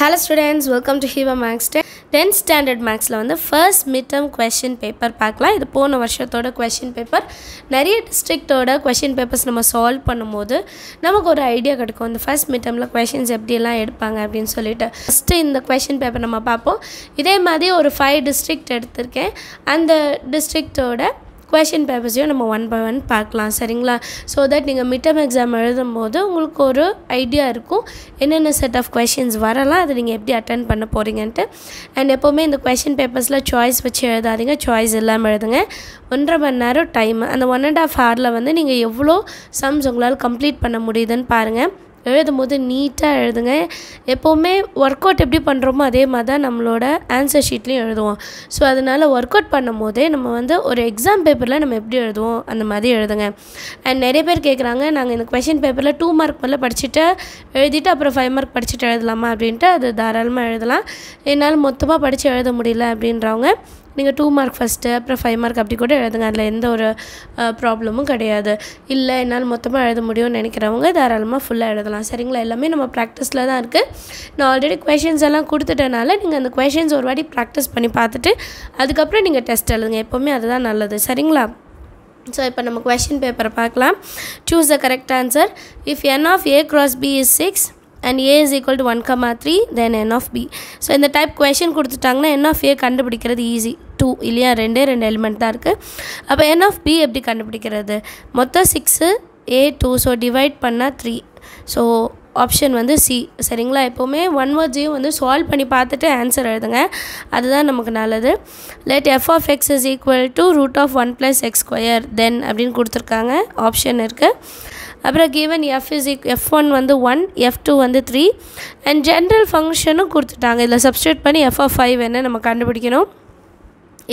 Hello students, welcome to Hiba Maths 10th standard maths la vanda first midterm question paper paakalam. Idu pona varshathoda question paper nariya district oda question papers nama solve pannumbodhu namakku or idea kedukum and first midterm la questions eppadi ella edupanga appdin solittu first inda question paper nama paapom idhe maari or 5 district eduthirken and the district oda question papers நம்ம one by one பார்க்கலாம் சரிங்களா so that நீங்கள் midterm exam எழுதும் போது உங்களுக்கு ஒரு idea இருக்கும் என்னென்ன செட் ஆஃப் கொஷின்ஸ் வரலாம் அதை நீங்கள் எப்படி அட்டன் பண்ண போகிறீங்கன்ட்டு அண்ட் எப்போவுமே இந்த கொஷின் பேப்பர்ஸில் சாய்ஸ் வச்சு எழுதாதீங்க சாய்ஸ் இல்லாமல் எழுதுங்க 1.5 மணி நேரம் டைம் அந்த 1.5 ஹவரில் வந்து நீங்கள் எவ்வளோ சம்ஸ் உங்களால் கம்ப்ளீட் பண்ண முடியுதுன்னு பாருங்கள் எழுதும் போது நீட்டாக எழுதுங்க எப்போவுமே ஒர்க் அவுட் எப்படி பண்ணுறோமோ அதே மாதிரி தான் நம்மளோட ஆன்சர் ஷீட்லேயும் எழுதுவோம் ஸோ அதனால் ஒர்க் அவுட் பண்ணும் போதே நம்ம வந்து ஒரு எக்ஸாம் பேப்பரில் நம்ம எப்படி எழுதுவோம் அந்த மாதிரி எழுதுங்க அண்ட் நிறைய பேர் கேட்குறாங்க நாங்கள் இந்த கொஷின் பேப்பரில் 2 மார்க் முதல்ல படிச்சுட்டு எழுதிட்டு அப்புறம் 5 மார்க் படிச்சுட்டு எழுதலாமா அப்படின்ட்டு அது தாராளமாக எழுதலாம் என்னால் மொத்தமாக படித்து எழுத முடியல அப்படின்றவங்க நீங்கள் 2 மார்க் ஃபஸ்ட்டு அப்புறம் 5 மார்க் அப்படி கூட எழுதுங்க அதில் எந்த ஒரு ப்ராப்ளமும் கிடையாது இல்லை என்னால் மொத்தமாக எழுத முடியும்னு நினைக்கிறவங்க தாராளமாக ஃபுல்லாக எழுதலாம் சரிங்களா எல்லாமே நம்ம ப்ராக்டிஸில் தான் இருக்குது நான் ஆல்ரெடி கொஷின்ஸ் எல்லாம் கொடுத்துட்டனால நீங்கள் அந்த கொஷின்ஸ் ஒரு வாட்டி ப்ராக்டிஸ் பண்ணி பார்த்துட்டு அதுக்கப்புறம் நீங்கள் டெஸ்ட் எழுதுங்க எப்போவுமே அதுதான் நல்லது சரிங்களா ஸோ இப்போ நம்ம கொஷின் பேப்பரை பார்க்கலாம் choose the correct answer if n of A cross B is 6 and A is equal to 1, 3 then n of B so இந்த டைப் கொஷின் கொடுத்துட்டாங்கன்னா n of A கண்டுபிடிக்கிறது ஈஸி 2 இல்லையா ரெண்டு எலிமெண்ட் தான் இருக்குது அப்போ n of B எப்படி கண்டுபிடிக்கிறது மொத்தம் 6 A 2 ஸோ டிவைட் பண்ணால் 3 ஸோ ஆப்ஷன் வந்து C சரிங்களா எப்போவுமே 1 வேர்ட்ஸையும் வந்து சால்வ் பண்ணி பார்த்துட்டு ஆன்சர் எழுதுங்க அதுதான் நமக்கு நல்லது let F of X is equal to root of 1 plus X square then அப்படின்னு கொடுத்துருக்காங்க ஆப்ஷன் இருக்குது அப்புறம் given F1 வந்து 1 F2 வந்து 3 அண்ட் ஜென்ரல் ஃபங்க்ஷனும் கொடுத்துட்டாங்க இதில் சப்ஸ்டியூட் பண்ணி F of 5 என்ன நம்ம கண்டுபிடிக்கணும்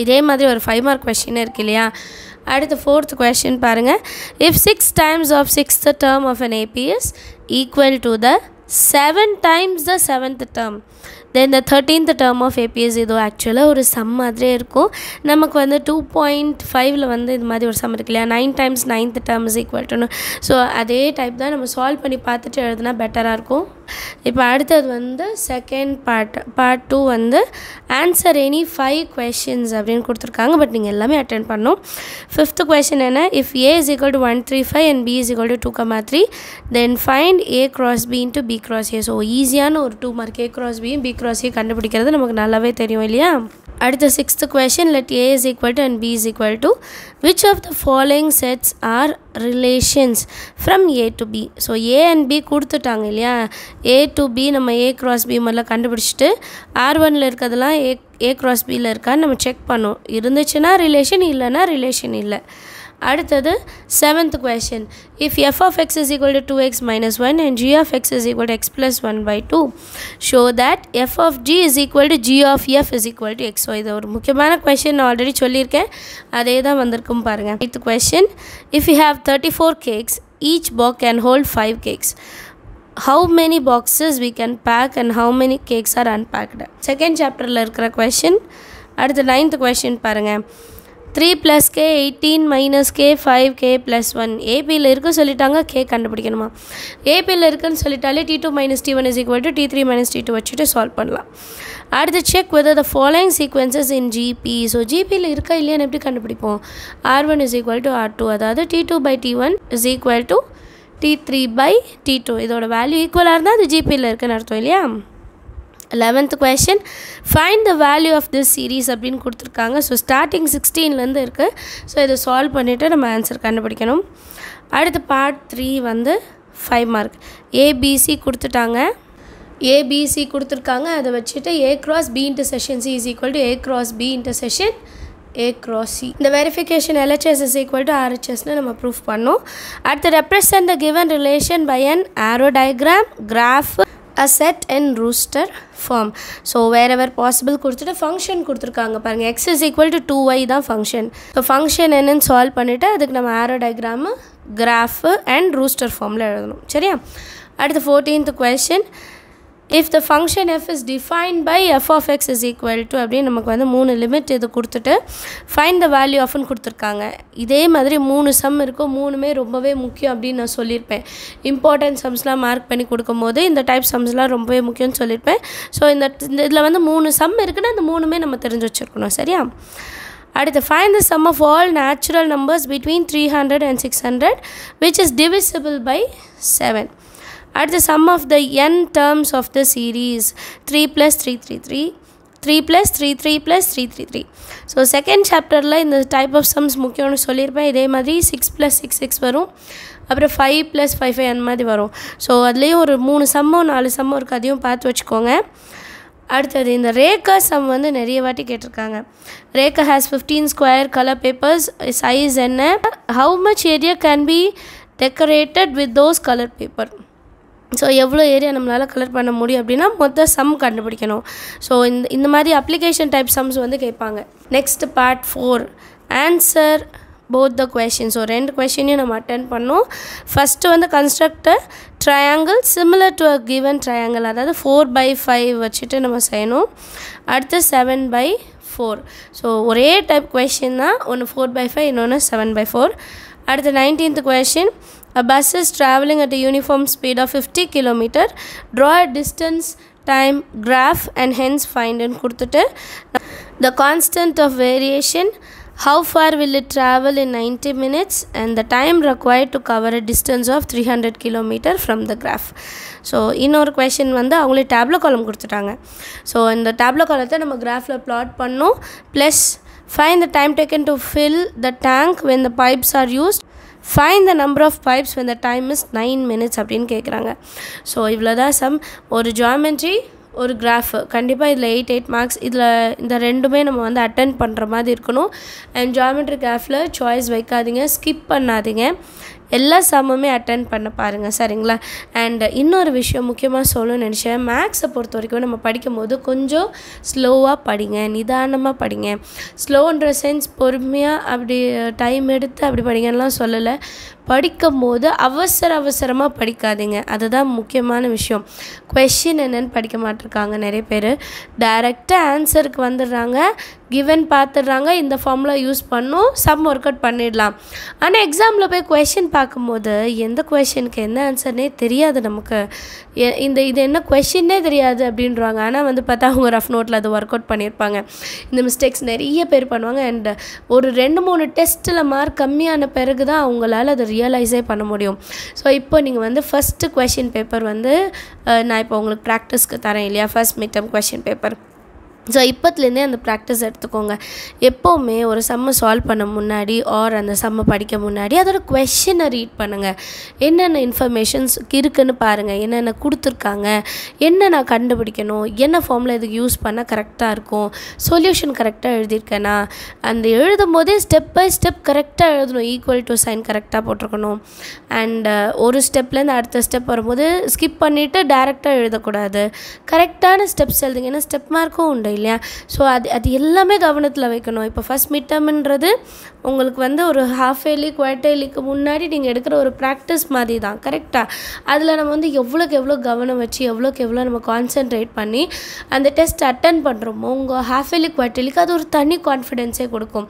இதே மாதிரி ஒரு 5 மார்க் கொஸ்டின் இருக்கு இல்லையா அடுத்து 4th கொஸ்டின் பாருங்கள் if 6 times of 6th term of an AP is equal to the 7 times the 7th term then the 13th term of AP is இது ஆக்சுவலாக ஒரு சம் மாதிரியே இருக்கும் நமக்கு வந்து 2.5ல் வந்து இது மாதிரி ஒரு சம் இருக்கு இல்லையா 9 times 9th term is equal to so அதே டைப் தான் நம்ம சால்வ் பண்ணி பார்த்துட்டு எழுதுனா பெட்டராக இருக்கும் இப்போ அடுத்தது வந்து செகண்ட் பார்ட் 2 வந்து ஆன்சர் எனி 5 questions அப்படின்னு கொடுத்துருக்காங்க பட் நீங்கள் எல்லாமே அட்டென்ட் பண்ணணும் 5th கொஸ்டின் என்ன if A is equal to 1, 3, 5 and B is equal to 2, 3 then find A cross B into B cross A so ஈஸியான ஒரு 2 மார்க் A cross B கண்டுபிடிக்கிறது நமக்கு நல்லாவே தெரியும் இல்லையா அடுத்த 6th question let A is equal to and B is equal to which of the following sets are relations from A to B so A and B கொடுத்துட்டாங்க இல்லையா A to B நம்ம A cross B முதல்ல கண்டுபிடிச்சிட்டு R1ல் இருக்கிறதெல்லாம் A cross Bயில் இருக்கான்னு நம்ம check பண்ணோம் இருந்துச்சுன்னா ரிலேஷன் இல்லைன்னா ரிலேஷன் இல்லை அடுத்தது 7th question if F of X is equal to 2X minus 1 and G of X is equal to X plus 1 by 2 show that F of G is equal to G of F is equal to X so இது ஒரு முக்கியமான question நான் already சொல்லியிருக்கேன் அதே தான் வந்திருக்கும் பாருங்கள் 8th question if you have 34 cakes each box can hold 5 cakes how many boxes we can pack and how many cakes are unpacked second சாப்டரில் இருக்கிற கொஷின் அடுத்து 9th question பாருங்கள் 3 plus K 18 minus K 5 K plus 1 APயில் இருக்குன்னு சொல்லிட்டாங்க K கண்டுபிடிக்கணுமா APயில் இருக்குன்னு சொல்லிட்டாலே T2 minus T1 is equal to T3 minus T2 வச்சுட்டு solve பண்ணலாம் அடுத்து check whether the following sequences in GP so GPயில் இருக்கா இல்லையான்னு எப்படி கண்டுபிடிப்போம் R1 is equal to R2 அதாவது T2 by T1 is equal to T3 by T2 இதோட வேல்யூ ஈக்குவலாக இருந்தால் அது GPயில் இருக்குன்னு அர்த்தம் இல்லையா 11th question find the value of this series அப்படின்னு கொடுத்துருக்காங்க ஸோ ஸ்டார்டிங் 16லேருந்து இருக்குது ஸோ இதை சால்வ் பண்ணிவிட்டு நம்ம ஆன்சர் கண்டுபிடிக்கணும் அடுத்து பார்ட் 3 வந்து 5 மார்க் ஏபிசி கொடுத்துட்டாங்க ஏபிசி கொடுத்துருக்காங்க அதை வச்சுட்டு A cross B intersection C is equal to A cross B intersection A cross C இந்த verification LHS is equal to RHS நம்ம ப்ரூஃப் பண்ணோம் அடுத்து represent the given relation by an arrow diagram graph a set and rooster form so wherever possible கொடுத்துட்டு function கொடுத்துருக்காங்க பாருங்கள் X is equal to 2Y தான் function so function என்னன்னு solve பண்ணிவிட்டு அதுக்கு நம்ம arrow diagram graph and rooster formல எழுதணும் சரியா அடுத்து 14th question If the function f is defined by f of x is equal to அப்படி நமக்கு வந்து 3 லிமிட் இது கொடுத்துட்டு find the value of ன்னு கொடுத்திருக்காங்க. இதே மாதிரி 3 சம் இருக்கும், மூணுமே ரொம்பவே முக்கியம் அப்படி நான் சொல்லிருப்பேன். இம்பார்ட்டன்ட் சம்ஸ்லாம் மார்க் பண்ணி கொடுக்கும்போது இந்த டைப் சம்ஸ்லாம் ரொம்பவே முக்கியம்னு சொல்லிருப்பேன். சோ இந்த இதுல வந்து 3 சம் இருக்குனா அந்த மூணுமே நம்ம தெரிஞ்சு வச்சிருக்கணும், சரியா? அடுத்து find the sum of all natural numbers between 300 and 600 which is divisible by 7. At the sum of the n terms of the series 3 plus 3 3 3 3 plus 3 3 plus 3 3 3. So second chapter la in the type of sums mukkiyamnu sollirpen. Idhe madri 6 plus 6 6 varum, apra 5 plus 5 5 and madri varum. So adley oru 3 sum 4 sum irukku, adhiyum paathu vechukonga. அடுத்தது இந்த Rekha some வந்து நிறைய வாட்டி கேட்டிருக்காங்க. Rekha has 15 square color papers, size என்ன, how much area can be decorated with those color paper. So எவ்வளோ area நம்மளால் colour பண்ண முடியும் அப்படின்னா மொத்த சம் கண்டுபிடிக்கணும். ஸோ இந்த மாதிரி அப்ளிகேஷன் டைப் சம்ஸ் வந்து கேட்பாங்க. Next part 4 answer both the question. So ரெண்டு கொஷினையும் நம்ம அட்டென்ட் பண்ணோம். ஃபஸ்ட்டு வந்து construct triangle similar to a given triangle, அதாவது 4/5 வச்சுட்டு நம்ம செய்யணும். அடுத்து 7/4. ஸோ ஒரே டைப் கொஷின் தான், ஒன்று 4/5 இன்னொன்று 7/4. அடுத்து 19th question. A bus is traveling at a uniform speed of 50 km. Draw a distance time graph and hence find and கொடுத்துட்டு the constant of variation, how far will it travel in 90 minutes and the time required to cover a distance of 300 km from the graph. So இன்னொரு question வந்து அவங்களே டேப்லோ காலம் கொடுத்துட்டாங்க. So இந்த டேப்லோ காலத்தை நம்ம கிராஃபில் ப்ளாட் பண்ணோம். Plus find the time taken to fill the tank when the pipes are used. Find the number of pipes when the time is 9 minutes அப்படினு கேக்குறாங்க. சோ இவ்ளோதான் சம். ஒரு ஜியோமெட்ரி, ஒரு கிராஃப். கண்டிப்பா இதுல 8 மார்க்ஸ். இதுல இந்த ரெண்டுமே நம்ம வந்து அட்டெண்ட் பண்ற மாதிரி இருக்கணும். அண்ட் ஜியோமெட்ரி கிராஃப்ல சாய்ஸ் வைக்காதீங்க, ஸ்கிப் பண்ணாதீங்க. எல்லா சம்முமே அட்டெண்ட் பண்ண பாருங்கள், சரிங்களா? அண்ட் இன்னொரு விஷயம் முக்கியமாக சொல்லணும்னு நினச்சேன். மேக்ஸை பொறுத்த வரைக்கும் நம்ம படிக்கும்போது கொஞ்சம் ஸ்லோவாக படிங்க, நிதானமாக படிங்க. ஸ்லோன்ற சென்ஸ் பொறுமையாக அப்படி டைம் எடுத்து அப்படி படிங்கலாம் சொல்லலை. படிக்கும்போது அவசரமாக படிக்காதீங்க, அதுதான் முக்கியமான விஷயம். கொஷின் என்னன்னு படிக்க மாட்டிருக்காங்க நிறைய பேர். டைரெக்டாக ஆன்சருக்கு வந்துடுறாங்க, கிவன் பார்த்துடுறாங்க, இந்த ஃபார்முலா யூஸ் பண்ணும், சம் ஒர்க் அவுட் பண்ணிடலாம். ஆனால் எக்ஸாமில் போய் கொஷின் பார்க்கும்போது எந்த கொஷினுக்கு என்ன ஆன்சர்னே தெரியாது நமக்கு. இது என்ன கொஷின்னே தெரியாது அப்படின்றாங்க. ஆனால் வந்து பார்த்தா அவங்க ரஃப் நோட்டில் அது ஒர்க் அவுட் பண்ணியிருப்பாங்க. இந்த மிஸ்டேக்ஸ் நிறைய பேர் பண்ணுவாங்க. அண்ட் ஒரு 2-3 டெஸ்ட்டில் மார்க் கம்மியான பிறகு தான் அவங்களால அதை ரியலைஸே பண்ண முடியும். ஸோ இப்போ நீங்கள் வந்து ஃபஸ்ட்டு கொஷின் பேப்பர் வந்து நான் இப்போ உங்களுக்கு ப்ராக்டிஸ்க்கு தரேன் இல்லையா, first mid term question paper. So இப்போத்துலேருந்தே அந்த ப்ராக்டிஸ் எடுத்துக்கோங்க. எப்போவுமே ஒரு சம்மை சால்வ் பண்ண முன்னாடி ஆர் அந்த சம்மை படிக்க முன்னாடி அதோட கொஷினை ரீட் பண்ணுங்கள். என்னென்ன இன்ஃபர்மேஷன்ஸ் இருக்குன்னு பாருங்கள், என்னென்ன கொடுத்துருக்காங்க, என்ன நான் கண்டுபிடிக்கணும், என்ன ஃபார்மில் இதுக்கு யூஸ் பண்ணால் கரெக்டாக இருக்கும், சொல்யூஷன் கரெக்டாக எழுதியிருக்கேன்னா அந்த எழுதும் போதே ஸ்டெப் பை ஸ்டெப் கரெக்டாக எழுதணும். ஈக்குவல் டு சைன் கரெக்டாக போட்டிருக்கணும். அண்ட் ஒரு ஸ்டெப்லேருந்து அடுத்த ஸ்டெப் வரும்போது ஸ்கிப் பண்ணிவிட்டு டேரெக்டாக எழுதக்கூடாது, கரெக்டான ஸ்டெப்ஸ் எழுதுங்க. ஏன்னா ஸ்டெப் மார்க்கும் உண்டு இல்லையா? ஸோ அது எல்லாமே கவனத்தில் வைக்கணும். இப்போ ஃபஸ்ட் மிட் டர்ம்ன்றது உங்களுக்கு வந்து ஒரு ஹாஃப் இயர்லி குவார்ட்டர்லிக்கு முன்னாடி நீங்கள் எடுக்கிற ஒரு ப்ராக்டிஸ் மாதிரி தான், கரெக்டாக? அதில் நம்ம வந்து எவ்வளோக்கு எவ்வளோ கவனம் வச்சு எவ்வளோக்கு எவ்வளோ நம்ம கான்சென்ட்ரேட் பண்ணி அந்த டெஸ்ட் அட்டன் பண்ணுறோமோ உங்கள் ஹாஃப் இயர்லி குவார்ட்டர்லிக்கு அது ஒரு தனி கான்ஃபிடென்ஸே கொடுக்கும்.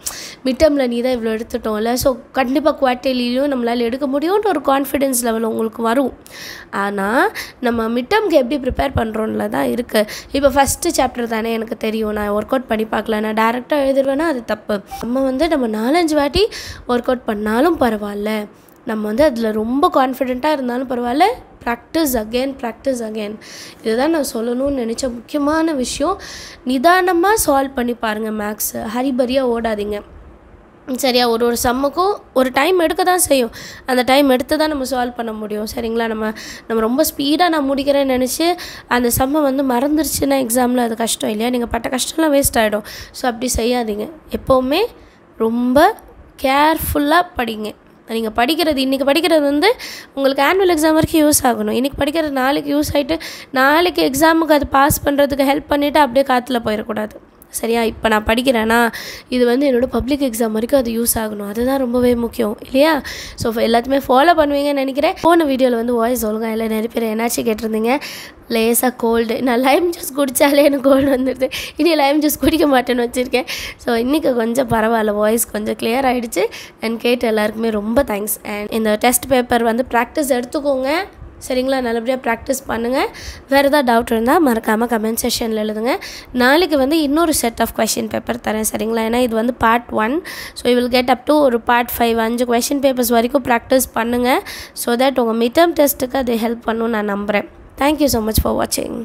மிட் டர்மில் நீ தான் இவ்வளோ எடுத்துட்டோம்ல, ஸோ கண்டிப்பாக குவார்ட்டர்லியும் நம்மளால் எடுக்க முடியும்ன்ற ஒரு கான்ஃபிடென்ஸ் லெவல் உங்களுக்கு வரும். ஆனால் நம்ம மிட் டர்முக்கு எப்படி ப்ரிப்பேர் பண்ணுறோம்ல தான் இருக்குது. இப்போ ஃபஸ்ட்டு சாப்டர் தானே எனக்கு தெரியும், நான் ஒர்க் அவுட் பண்ணி பார்க்கல, நான் டேரெக்டாக எழுதிடுவேன்னா அது தப்பு. நம்ம 4-5 வாட்டி ஒர்க் அவுட் பண்ணாலும் பரவாயில்ல, நம்ம வந்து அதில் ரொம்ப கான்ஃபிடென்ட்டாக இருந்தாலும் பரவாயில்ல, ப்ராக்டிஸ் அகெயின். இதுதான் நான் சொல்லணும்னு நினச்ச முக்கியமான விஷயம். நிதானமாக சால்வ் பண்ணி பாருங்கள், மேக்ஸு ஹரிபரியாக ஓடாதீங்க, சரியா? ஒரு சம்முக்கும் ஒரு டைம் எடுக்க தான் செய்யும். அந்த டைம் எடுத்து தான் நம்ம சால்வ் பண்ண முடியும், சரிங்களா? நம்ம ரொம்ப ஸ்பீடாக நான் முடிக்கிறேன்னு நினச்சி அந்த சம்மை வந்து மறந்துருச்சுன்னா எக்ஸாமில் அது கஷ்டம் இல்லையா? நீங்கள் பட்ட கஷ்டம்லாம் வேஸ்ட் ஆகிடும். ஸோ அப்படி செய்யாதீங்க. எப்போவுமே ரொம்ப கேர்ஃபுல்லாக படிங்க. நீங்கள் படிக்கிறது இன்றைக்கி படிக்கிறது வந்து உங்களுக்கு ஆனுவல் எக்ஸாம் வரைக்கும் யூஸ் ஆகணும். இன்றைக்கி படிக்கிறது நாளைக்கு யூஸ் ஆகிட்டு நாளைக்கு எக்ஸாமுக்கு அது பாஸ் பண்ணுறதுக்கு ஹெல்ப் பண்ணிவிட்டு அப்படியே காற்றுல போயிடக்கூடாது, சரியா இப்போ நான் படிக்கிறேனா இது வந்து என்னோட பப்ளிக் எக்ஸாம் வரைக்கும் அது யூஸ் ஆகணும் அதுதான் ரொம்பவே முக்கியம் இல்லையா சோ எல்லாத்துமே ஃபாலோ பண்ணுவீங்கன்னு நினைக்கிறேன் போன வீடியோல வந்து வாய்ஸ் சொல்லுங்க இல்ல நிறைய பேர் என்னாச்சு கேட்டிருந்தீங்க லேசா கோல்ட் நான் லைம் ஜூஸ் குடிச்சாலே எனக்கு கோல்ட் வந்துடுது இனி லைம் ஜூஸ் குடிக்க மாட்டேன்னு வச்சிருக்கேன் சோ இன்னைக்கு கொஞ்சம் பரவாயில்லை வாய்ஸ் கொஞ்சம் கிளியர் ஆயிடுச்சு அண்ட் கேட்ட எல்லாருக்குமே ரொம்ப தேங்க்ஸ் அண்ட் இந்த டெஸ்ட் பேப்பர் வந்து பிராக்டிஸ் எடுத்துக்கோங்க சரிங்களா நல்லபடியா பிராக்டீஸ் பண்ணுங்க வேற ஏதாவது டவுட் இருந்தா மறக்காம கமெண்ட் செக்ஷன்ல எழுதுங்க நாளைக்கு வந்து இன்னொரு செட் ஆஃப் क्वेश्चन பேப்பர் தரேன் சரிங்களா ஏனா இது வந்து part 1 so you will get up to ஒரு பார்ட் 5 5 क्वेश्चन பேப்பர்ஸ் வரைக்கும் பிராக்டீஸ் பண்ணுங்க so that உங்க மிட் டர்ம் டெஸ்ட்க்கு அது ஹெல்ப் பண்ணும் நான் நம்பறேன் thank you so much for watching